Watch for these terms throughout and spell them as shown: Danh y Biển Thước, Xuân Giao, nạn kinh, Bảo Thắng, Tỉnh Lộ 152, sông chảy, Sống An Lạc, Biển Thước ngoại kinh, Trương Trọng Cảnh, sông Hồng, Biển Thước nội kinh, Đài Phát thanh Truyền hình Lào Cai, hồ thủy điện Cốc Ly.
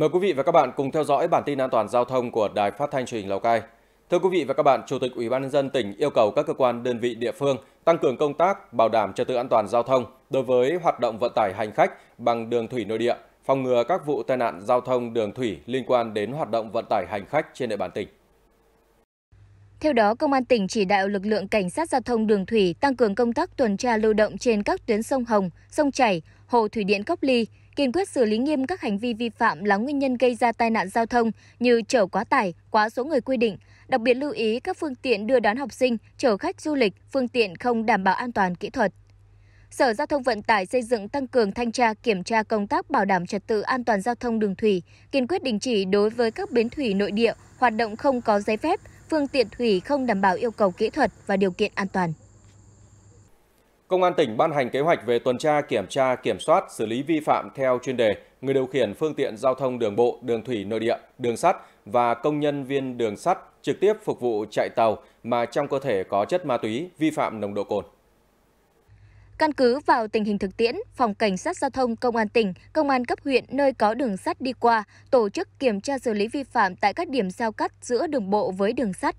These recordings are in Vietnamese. Mời quý vị và các bạn cùng theo dõi bản tin an toàn giao thông của Đài Phát thanh Truyền hình Lào Cai. Thưa quý vị và các bạn, Chủ tịch Ủy ban nhân dân tỉnh yêu cầu các cơ quan đơn vị địa phương tăng cường công tác bảo đảm trật tự an toàn giao thông đối với hoạt động vận tải hành khách bằng đường thủy nội địa, phòng ngừa các vụ tai nạn giao thông đường thủy liên quan đến hoạt động vận tải hành khách trên địa bàn tỉnh. Theo đó, Công an tỉnh chỉ đạo lực lượng cảnh sát giao thông đường thủy tăng cường công tác tuần tra lưu động trên các tuyến sông Hồng, sông Chảy, hồ thủy điện Cốc Ly, kiên quyết xử lý nghiêm các hành vi vi phạm là nguyên nhân gây ra tai nạn giao thông như chở quá tải, quá số người quy định. Đặc biệt lưu ý các phương tiện đưa đón học sinh, chở khách du lịch, phương tiện không đảm bảo an toàn kỹ thuật. Sở Giao thông Vận tải xây dựng tăng cường thanh tra kiểm tra công tác bảo đảm trật tự an toàn giao thông đường thủy, kiên quyết đình chỉ đối với các bến thủy nội địa hoạt động không có giấy phép, phương tiện thủy không đảm bảo yêu cầu kỹ thuật và điều kiện an toàn. Công an tỉnh ban hành kế hoạch về tuần tra, kiểm tra, kiểm soát, xử lý vi phạm theo chuyên đề người điều khiển phương tiện giao thông đường bộ, đường thủy nội địa, đường sắt và công nhân viên đường sắt trực tiếp phục vụ chạy tàu mà trong cơ thể có chất ma túy, vi phạm nồng độ cồn. Căn cứ vào tình hình thực tiễn, Phòng Cảnh sát Giao thông Công an tỉnh, Công an cấp huyện nơi có đường sắt đi qua, tổ chức kiểm tra xử lý vi phạm tại các điểm giao cắt giữa đường bộ với đường sắt.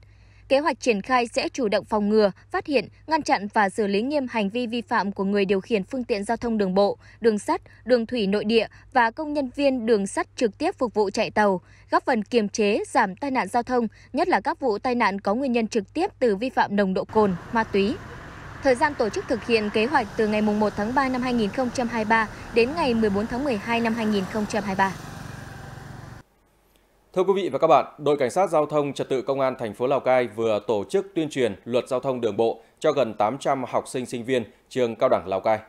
Kế hoạch triển khai sẽ chủ động phòng ngừa, phát hiện, ngăn chặn và xử lý nghiêm hành vi vi phạm của người điều khiển phương tiện giao thông đường bộ, đường sắt, đường thủy nội địa và công nhân viên đường sắt trực tiếp phục vụ chạy tàu, góp phần kiềm chế, giảm tai nạn giao thông, nhất là các vụ tai nạn có nguyên nhân trực tiếp từ vi phạm nồng độ cồn, ma túy. Thời gian tổ chức thực hiện kế hoạch từ ngày 1 tháng 3 năm 2023 đến ngày 14 tháng 12 năm 2023. Thưa quý vị và các bạn, đội cảnh sát giao thông trật tự Công an thành phố Lào Cai vừa tổ chức tuyên truyền luật giao thông đường bộ cho gần 800 học sinh sinh viên trường Cao đẳng Lào Cai.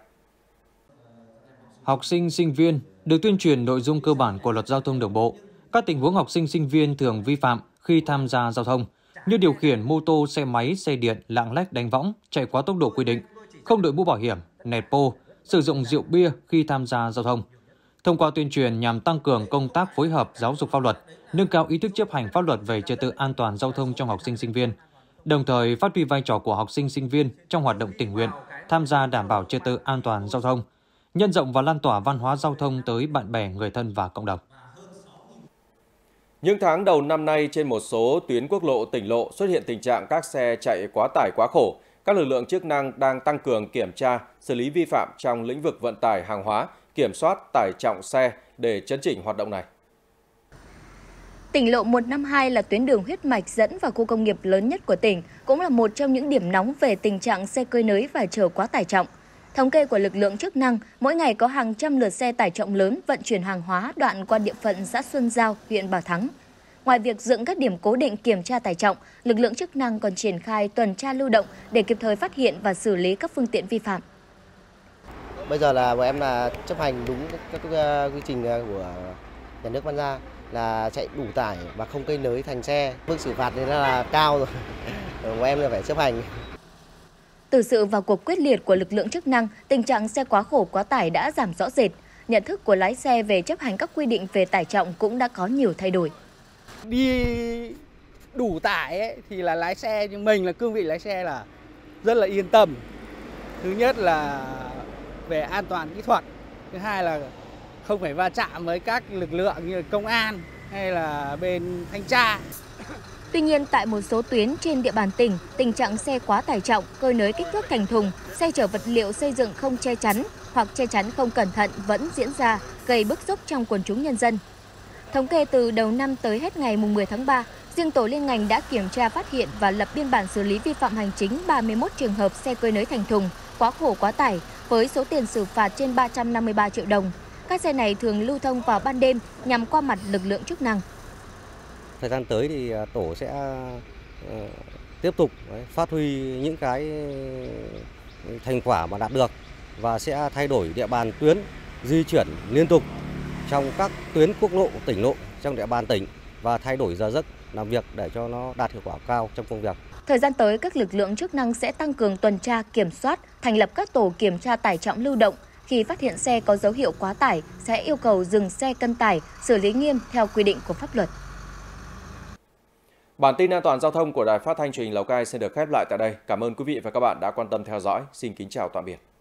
Học sinh sinh viên được tuyên truyền nội dung cơ bản của luật giao thông đường bộ. Các tình huống học sinh sinh viên thường vi phạm khi tham gia giao thông như điều khiển mô tô, xe máy, xe điện lạng lách đánh võng, chạy quá tốc độ quy định, không đội mũ bảo hiểm, nẹt pô, sử dụng rượu bia khi tham gia giao thông. Thông qua tuyên truyền nhằm tăng cường công tác phối hợp giáo dục pháp luật, nâng cao ý thức chấp hành pháp luật về trật tự an toàn giao thông trong học sinh sinh viên, đồng thời phát huy vai trò của học sinh sinh viên trong hoạt động tình nguyện, tham gia đảm bảo trật tự an toàn giao thông, nhân rộng và lan tỏa văn hóa giao thông tới bạn bè, người thân và cộng đồng. Những tháng đầu năm nay, trên một số tuyến quốc lộ, tỉnh lộ xuất hiện tình trạng các xe chạy quá tải quá khổ. Các lực lượng chức năng đang tăng cường kiểm tra, xử lý vi phạm trong lĩnh vực vận tải hàng hóa, kiểm soát tải trọng xe để chấn chỉnh hoạt động này. Tỉnh lộ 152 là tuyến đường huyết mạch dẫn vào khu công nghiệp lớn nhất của tỉnh, cũng là một trong những điểm nóng về tình trạng xe cơi nới và chở quá tải trọng. Thống kê của lực lượng chức năng, mỗi ngày có hàng trăm lượt xe tải trọng lớn vận chuyển hàng hóa đoạn qua địa phận xã Xuân Giao, huyện Bảo Thắng. Ngoài việc dựng các điểm cố định kiểm tra tải trọng, lực lượng chức năng còn triển khai tuần tra lưu động để kịp thời phát hiện và xử lý các phương tiện vi phạm. Bây giờ là bọn em là chấp hành đúng các quy trình của nhà nước ban ra, là chạy đủ tải và không cơi nới thành xe. Mức xử phạt nên là cao rồi, bọn em là phải chấp hành. Từ sự vào cuộc quyết liệt của lực lượng chức năng, tình trạng xe quá khổ quá tải đã giảm rõ rệt. Nhận thức của lái xe về chấp hành các quy định về tải trọng cũng đã có nhiều thay đổi. Đi đủ tải ấy, thì là lái xe, nhưng mình là cương vị lái xe là rất là yên tâm. Thứ nhất là về an toàn kỹ thuật, thứ hai là không phải va chạm với các lực lượng như công an hay là bên thanh tra. Tuy nhiên, tại một số tuyến trên địa bàn tỉnh, tình trạng xe quá tải trọng, cơi nới kích thước thành thùng, xe chở vật liệu xây dựng không che chắn hoặc che chắn không cẩn thận vẫn diễn ra, gây bức xúc trong quần chúng nhân dân. Thống kê từ đầu năm tới hết ngày 10 tháng 3, riêng tổ liên ngành đã kiểm tra phát hiện và lập biên bản xử lý vi phạm hành chính 31 trường hợp xe cơi nới thành thùng, quá khổ quá tải, với số tiền xử phạt trên 353 triệu đồng. Các xe này thường lưu thông vào ban đêm nhằm qua mặt lực lượng chức năng. Thời gian tới thì tổ sẽ tiếp tục phát huy những cái thành quả mà đạt được và sẽ thay đổi địa bàn tuyến, di chuyển liên tục trong các tuyến quốc lộ, tỉnh lộ trong địa bàn tỉnh và thay đổi giờ giấc làm việc để cho nó đạt hiệu quả cao trong công việc. Thời gian tới, các lực lượng chức năng sẽ tăng cường tuần tra, kiểm soát, thành lập các tổ kiểm tra tải trọng lưu động. Khi phát hiện xe có dấu hiệu quá tải, sẽ yêu cầu dừng xe cân tải, xử lý nghiêm theo quy định của pháp luật. Bản tin an toàn giao thông của Đài Phát thanh Truyền hình Lào Cai sẽ được khép lại tại đây. Cảm ơn quý vị và các bạn đã quan tâm theo dõi. Xin kính chào tạm biệt.